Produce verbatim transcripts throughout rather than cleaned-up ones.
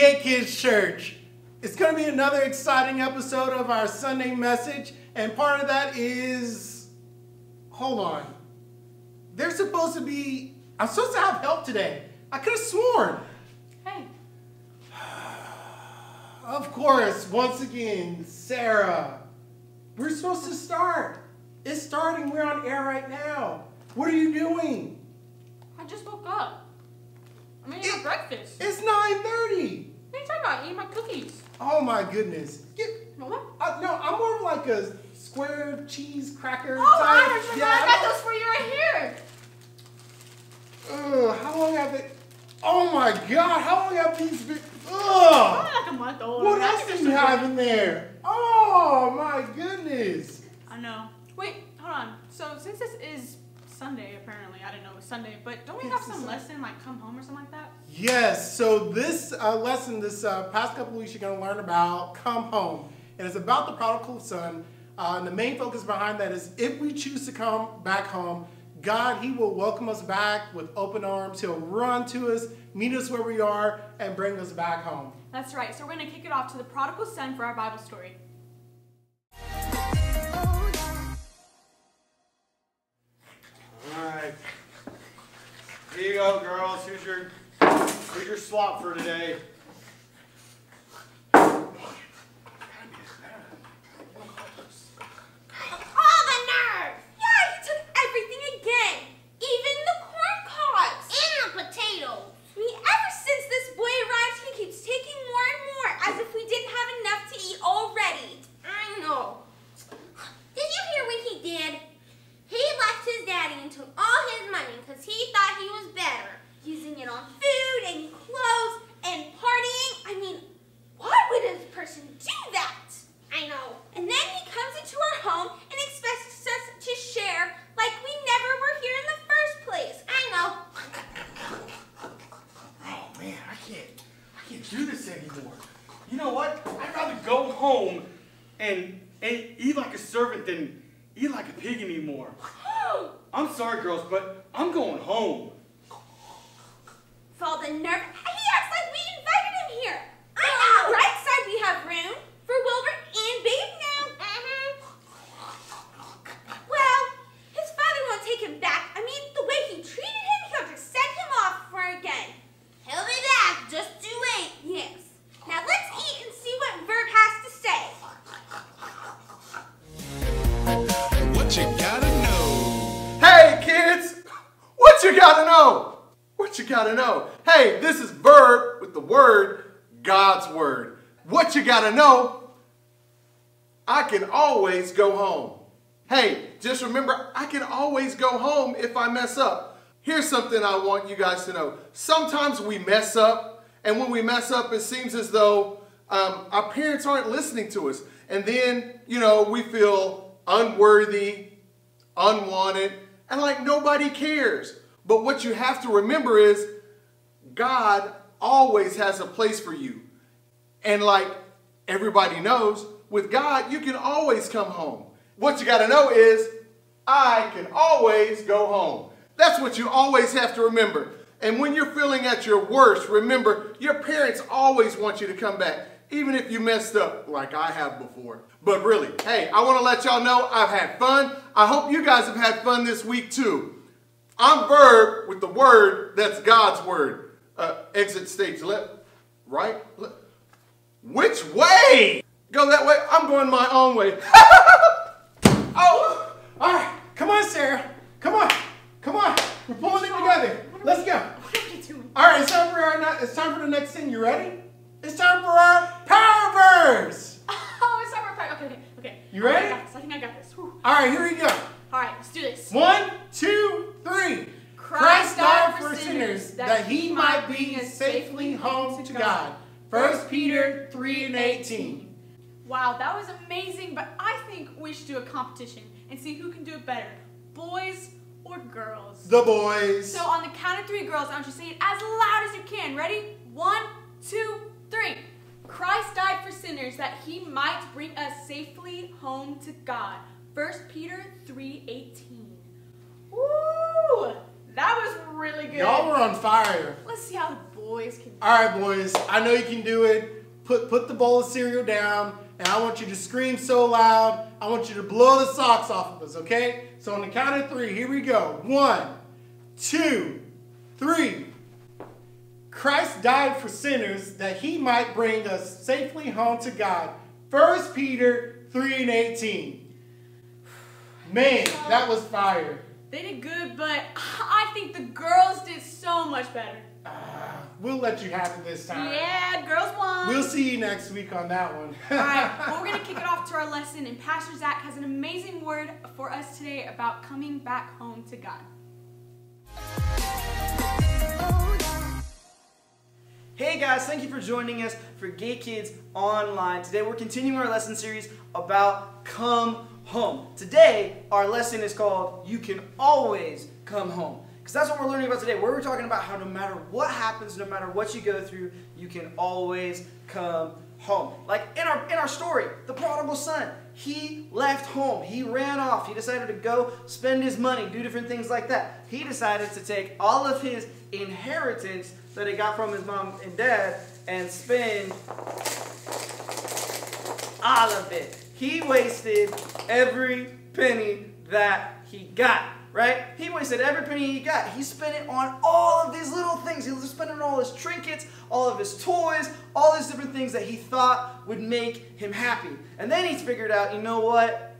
GateKids Church. It's going to be another exciting episode of our Sunday message, and part of that is, hold on, they're supposed to be, I'm supposed to have help today. I could have sworn. Hey. Of course, once again, Sarah, we're supposed to start. It's starting, we're on air right now. What are you doing? I just woke up. I'm eating my breakfast. It's nine thirty. What are you talking about? I'm eating my cookies. Oh my goodness. Get, what? I, no, I'm more of like a square cheese cracker oh, type. Oh, yeah, I got those for you right here. Ugh, how long have they? Oh my God, how long have these been? Ugh. Probably like a month old. What else do you have in there? Oh my goodness. I know. Wait, hold on. So since this is Sunday, apparently, I didn't know it was Sunday, but don't we have some lesson like come home or something like that? Yes, so this uh, lesson, this uh, past couple weeks, you're going to learn about come home, and it's about the prodigal son, uh, and the main focus behind that is if we choose to come back home, God, he will welcome us back with open arms. He'll run to us, meet us where we are, and bring us back home. That's right, so we're going to kick it off to the prodigal son for our Bible story. Here you go, girls. Here's your, here's your slop for today. Gotta know. Hey, this is Verb with the word, God's word. What you gotta know, I can always go home. Hey, just remember, I can always go home if I mess up. Here's something I want you guys to know. Sometimes we mess up, and when we mess up, it seems as though um, our parents aren't listening to us. And then, you know, we feel unworthy, unwanted, and like nobody cares. But what you have to remember is God always has a place for you. And like everybody knows, with God, you can always come home. What you got to know is I can always go home. That's what you always have to remember. And when you're feeling at your worst, remember your parents always want you to come back, even if you messed up like I have before. But really, hey, I want to let y'all know I've had fun. I hope you guys have had fun this week too. I'm Verb with the word that's God's word. Uh, exit stage left, right, left. Which way? Go that way? I'm going my own way. Oh, all right. Come on, Sarah. Come on. Come on. We're pulling it together. Let's go. All right, it's time for our, it's time for the next thing. You ready? It's time for our power verse. Oh, it's time for our power. Okay, okay, okay. You ready? I got this. I think I got this. Whew. All right, here we go. All right, let's do this. One, two, three. Christ, Christ died for sinners, sinners that, that he might bring us safely home to God. First Peter three and eighteen. Wow, that was amazing, but I think we should do a competition and see who can do it better, boys or girls. The boys. So on the count of three, girls, I want you to say it as loud as you can. Ready? One, two, three. Christ died for sinners that he might bring us safely home to God. First Peter three eighteen. Ooh, that was really good. Y'all were on fire. Let's see how the boys boys can do it. All right, boys. I know you can do it. Put, put the bowl of cereal down, and I want you to scream so loud. I want you to blow the socks off of us, okay? So on the count of three, here we go. One, two, three. Christ died for sinners that he might bring us safely home to God. First Peter three and eighteen. Man, that was fire. They did good, but I think the girls did so much better. Uh, we'll let you have it this time. Yeah, girls won. We'll see you next week on that one. All right, well, we're going to kick it off to our lesson, and Pastor Zach has an amazing word for us today about coming back home to God. Hey guys, thank you for joining us for GateKids Online. Today we're continuing our lesson series about come home. Today, our lesson is called, You Can Always Come Home. Because that's what we're learning about today, where we're talking about how no matter what happens, no matter what you go through, you can always come home. Like in our, in our story, the prodigal son, he left home, he ran off, he decided to go spend his money, do different things like that. He decided to take all of his inheritance that he got from his mom and dad and spend all of it. He wasted every penny that he got, right? He wasted every penny he got. He spent it on all of these little things. He was spending on all his trinkets, all of his toys, all these different things that he thought would make him happy. And then he figured out, you know what?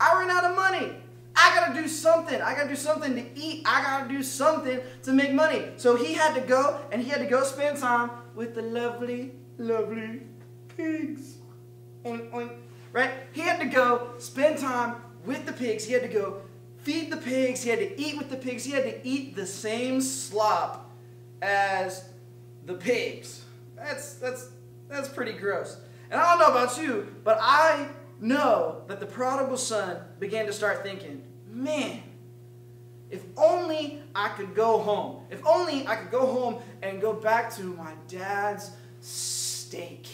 I ran out of money. I gotta do something. I gotta do something to eat. I gotta do something to make money. So he had to go, and he had to go spend time with the lovely, lovely pigs. Oink, oink. Right? He had to go spend time with the pigs. He had to go feed the pigs. He had to eat with the pigs. He had to eat the same slop as the pigs. That's that's that's pretty gross. And I don't know about you, but I know that the prodigal son began to start thinking, man, if only I could go home. If only I could go home and go back to my dad's steak,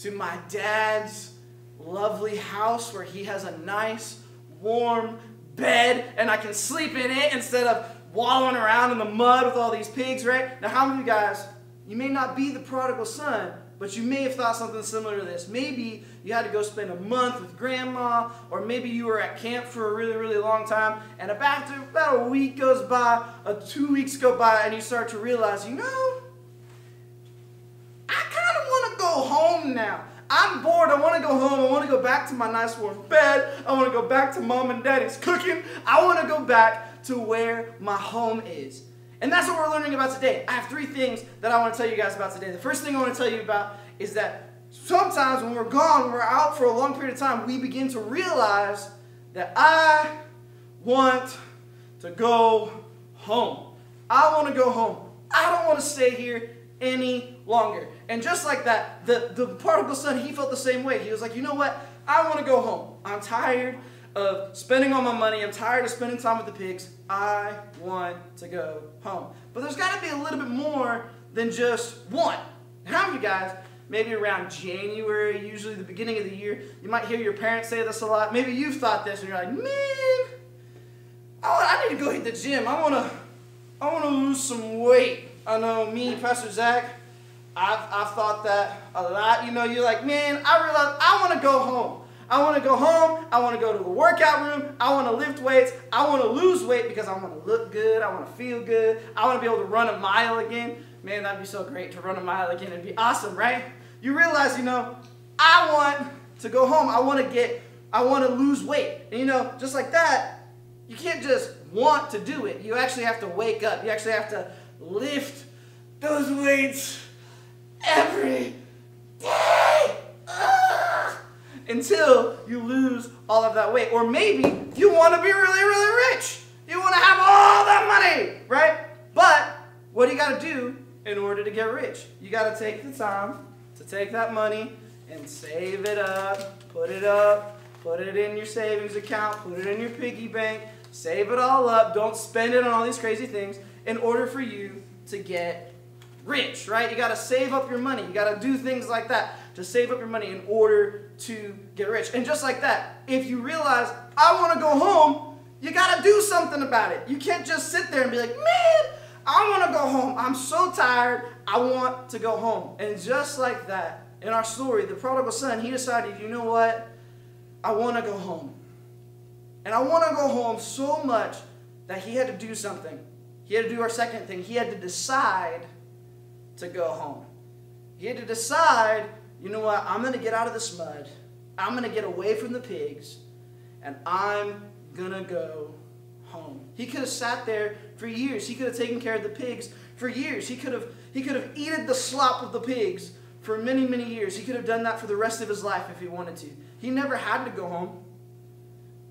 to my dad's lovely house where he has a nice warm bed and I can sleep in it instead of wallowing around in the mud with all these pigs, right? Now how many of you guys, you may not be the prodigal son, but you may have thought something similar to this. Maybe you had to go spend a month with grandma, or maybe you were at camp for a really, really long time, and about, about a week goes by, uh, two weeks go by, and you start to realize, you know, I kind of want to go home now. I'm bored, I want to go home, I want to go back to my nice warm bed, I want to go back to mom and daddy's cooking, I want to go back to where my home is. And that's what we're learning about today. I have three things that I want to tell you guys about today. The first thing I want to tell you about is that sometimes when we're gone, when we're out for a long period of time, we begin to realize that I want to go home. I want to go home. I don't want to stay here any longer. And just like that, the, the prodigal son, he felt the same way. He was like, you know what? I want to go home. I'm tired of spending all my money. I'm tired of spending time with the pigs. I want to go home. But there's got to be a little bit more than just one. How many guys, maybe around January, usually the beginning of the year, you might hear your parents say this a lot. Maybe you've thought this and you're like, man, I need to go hit the gym. I want to, I want to lose some weight. I know me, Pastor Zach, I've, I've thought that a lot. You know, you're like, man, I realize I want to go home. I want to go home. I want to go to the workout room. I want to lift weights. I want to lose weight because I want to look good. I want to feel good. I want to be able to run a mile again. Man, that'd be so great to run a mile again. It'd be awesome, right? You realize, you know, I want to go home. I want to get, I want to lose weight. And, you know, just like that, you can't just want to do it. You actually have to wake up. You actually have to lift those weights every day Ugh. until you lose all of that weight. Or maybe you want to be really, really rich. You want to have all that money, right? But what do you got to do in order to get rich? You got to take the time to take that money and save it up, put it up, put it in your savings account, put it in your piggy bank, save it all up. Don't spend it on all these crazy things in order for you to get rich, right? You gotta save up your money. You gotta do things like that to save up your money in order to get rich. And just like that, if you realize, I wanna go home, you gotta do something about it. You can't just sit there and be like, man, I wanna go home. I I'm so tired, I want to go home. And just like that, in our story, the prodigal son, he decided, you know what? I want to go home. And I want to go home so much that he had to do something. He had to do our second thing. He had to decide to go home. He had to decide, you know what? I'm going to get out of this mud. I'm going to get away from the pigs. And I'm going to go home. He could have sat there for years. He could have taken care of the pigs for years. He could have, he could have eaten the slop of the pigs for many, many years. He could have done that for the rest of his life if he wanted to. He never had to go home.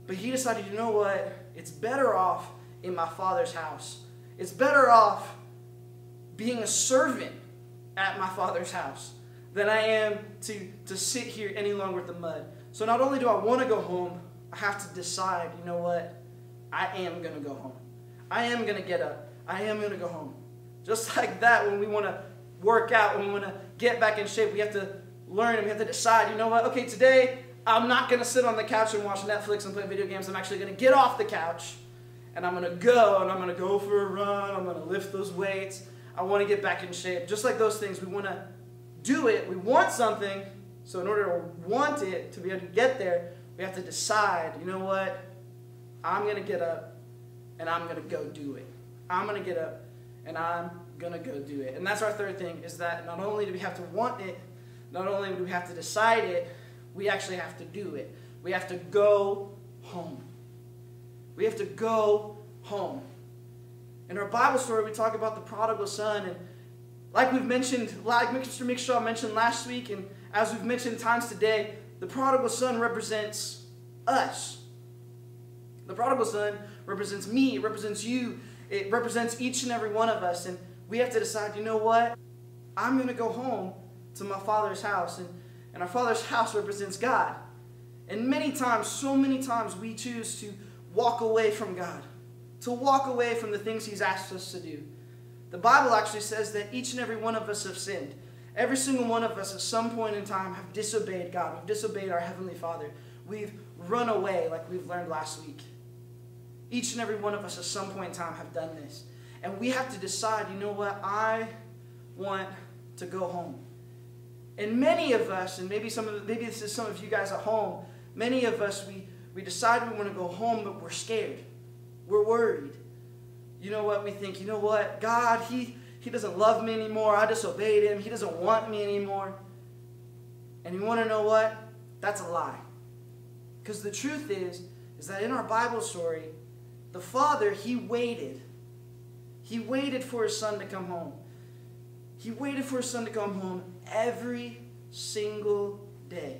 But he decided, you know what? It's better off in my father's house. It's better off being a servant at my father's house than I am to, to sit here any longer with the mud. So not only do I want to go home, I have to decide, you know what? I am going to go home. I am going to get up. I am going to go home. Just like that, when we want to work out, when we want to get back in shape, we have to learn and we have to decide, you know what? Okay, today I'm not going to sit on the couch and watch Netflix and play video games. I'm actually going to get off the couch and I'm going to go and I'm going to go for a run. I'm going to lift those weights. I want to get back in shape. Just like those things, we want to do it. We want something. So in order to want it, to be able to get there, we have to decide, you know what? I'm going to get up and I'm going to go do it. I'm going to get up and I'm going to go do it. And that's our third thing, is that not only do we have to want it, not only do we have to decide it, we actually have to do it. We have to go home. We have to go home. In our Bible story, we talk about the prodigal son. And like we've mentioned, like Mister Mixshaw mentioned last week, and as we've mentioned times today, the prodigal son represents us. The prodigal son represents me, it represents you, it represents each and every one of us. And we have to decide, you know what? I'm going to go home to my father's house. And, and our father's house represents God. And many times, so many times, we choose to walk away from God, to walk away from the things he's asked us to do. The Bible actually says that each and every one of us have sinned. Every single one of us at some point in time have disobeyed God. We've disobeyed our Heavenly Father. We've run away, like we've learned last week. Each and every one of us at some point in time have done this. And we have to decide, you know what, I want to go home. And many of us, and maybe some of maybe this is some of you guys at home, many of us, we, we decide we want to go home, but we're scared. We're worried. You know what, we think, you know what, God, he, he doesn't love me anymore. I disobeyed him. He doesn't want me anymore. And you want to know what? That's a lie. Because the truth is, is that in our Bible story, the father, he waited. He waited for his son to come home. He waited for his son to come home every single day.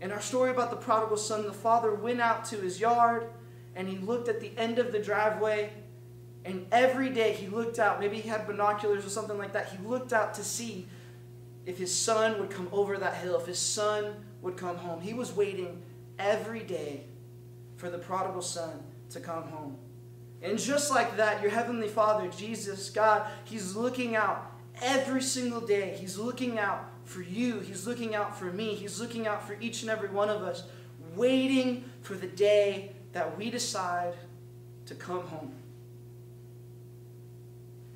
In our story about the prodigal son, the father went out to his yard and he looked at the end of the driveway, and every day he looked out. Maybe he had binoculars or something like that. He looked out to see if his son would come over that hill, if his son would come home. He was waiting every day for the prodigal son to come home. And just like that, your Heavenly Father, Jesus, God, he's looking out every single day. He's looking out for you. He's looking out for me. He's looking out for each and every one of us, waiting for the day that we decide to come home.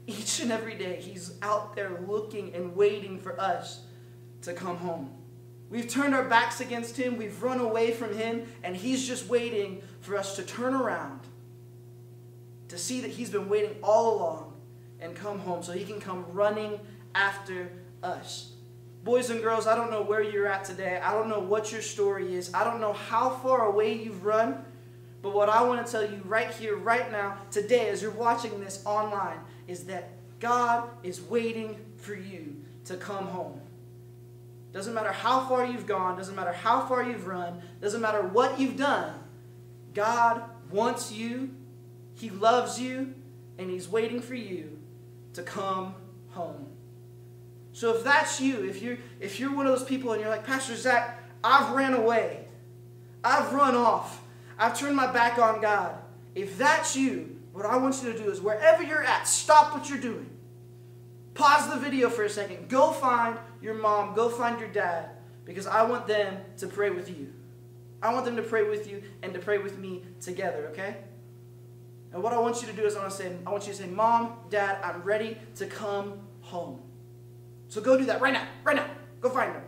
Each and every day, he's out there looking and waiting for us to come home. We've turned our backs against him. We've run away from him. And he's just waiting for us to turn around, to see that he's been waiting all along and come home so he can come running after us. Boys and girls, I don't know where you're at today. I don't know what your story is. I don't know how far away you've run. But what I want to tell you right here, right now, today, as you're watching this online, is that God is waiting for you to come home. Doesn't matter how far you've gone, doesn't matter how far you've run, doesn't matter what you've done, God wants you, he loves you, and he's waiting for you to come home. So if that's you, if you're, if you're one of those people and you're like, Pastor Zach, I've ran away, I've run off, I've turned my back on God. If that's you, what I want you to do is wherever you're at, stop what you're doing. Pause the video for a second. Go find your mom. Go find your dad. Because I want them to pray with you. I want them to pray with you and to pray with me together, okay? And what I want you to do is I want, to say, I want you to say, Mom, Dad, I'm ready to come home. So go do that right now, right now. Go find them.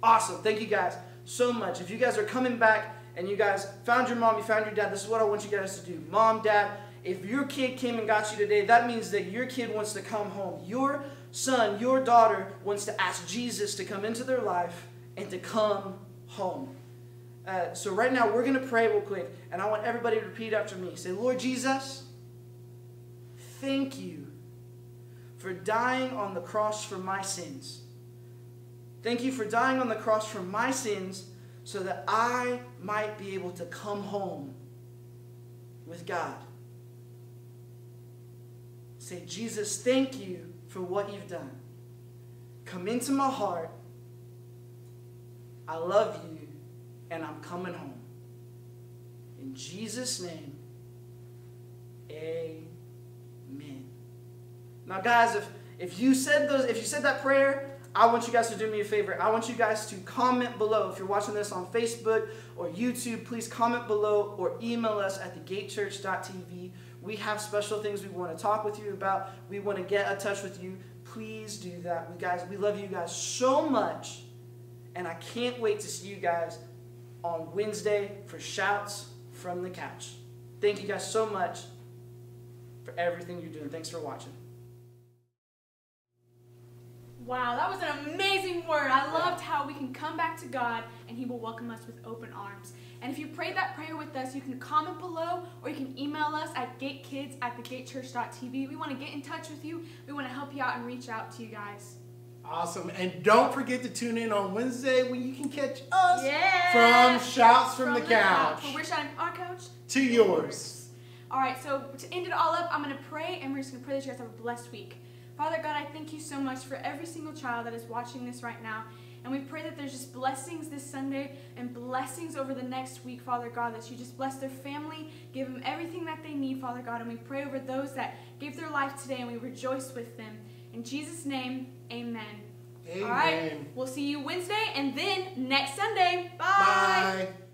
Awesome. Thank you guys so much. If you guys are coming back and you guys found your mom, you found your dad, this is what I want you guys to do. Mom, Dad, if your kid came and got you today, that means that your kid wants to come home. Your son, your daughter wants to ask Jesus to come into their life and to come home. Uh, so right now, we're going to pray real quick, and I want everybody to repeat after me. Say, Lord Jesus, thank you for dying on the cross for my sins. Thank you for dying on the cross for my sins so that I might be able to come home with God. Say, Jesus, thank you for what you've done. Come into my heart. I love you, and I'm coming home. In Jesus' name, amen. Now, guys, if, if you said those, if you said that prayer, I want you guys to do me a favor. I want you guys to comment below. If you're watching this on Facebook or YouTube, please comment below or email us at the gate church dot t v. We have special things we want to talk with you about. We want to get in touch with you. Please do that. We guys, we love you guys so much, and I can't wait to see you guys on Wednesday for Shouts from the Couch. Thank you guys so much for everything you're doing. Thanks for watching. Wow, that was an amazing word. I loved how we can come back to God and He will welcome us with open arms. And if you prayed that prayer with us, you can comment below or you can email us at gatekids at the gate church dot t v. We want to get in touch with you. We want to help you out and reach out to you guys. Awesome. And don't forget to tune in on Wednesday when you can catch us yeah. from Shouts from, from the, the Couch. Where we're shouting our couch to yours. All right, so to end it all up, I'm going to pray, and we're just going to pray that you guys have a blessed week. Father God, I thank you so much for every single child that is watching this right now. And we pray that there's just blessings this Sunday and blessings over the next week, Father God, that you just bless their family, give them everything that they need, Father God. And we pray over those that gave their life today, and we rejoice with them. In Jesus' name, amen. Amen. All right, we'll see you Wednesday and then next Sunday. Bye. Bye.